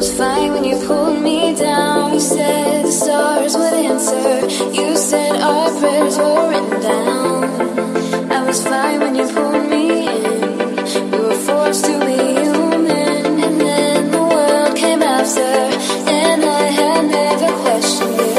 was fine when you pulled me down. You said the stars would answer. You said our prayers were written down. I was fine when you pulled me in. We were forced to be human, and then the world came after, and I had never questioned it.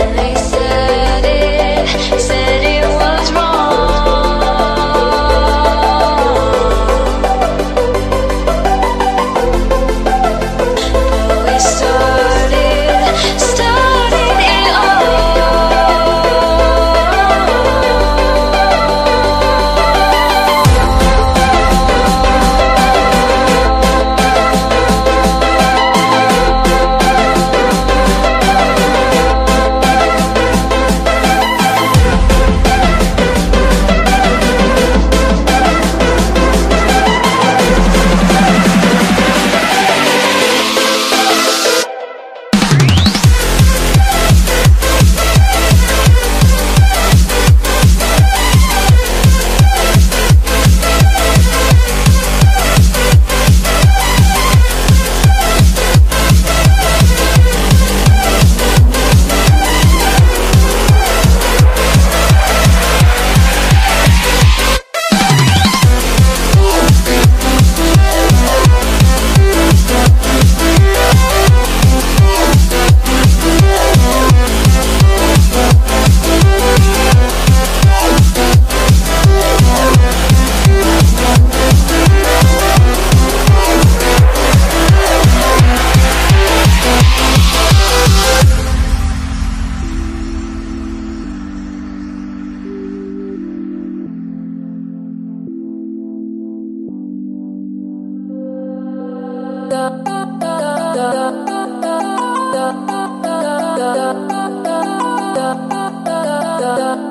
And they said it, said it was wrong.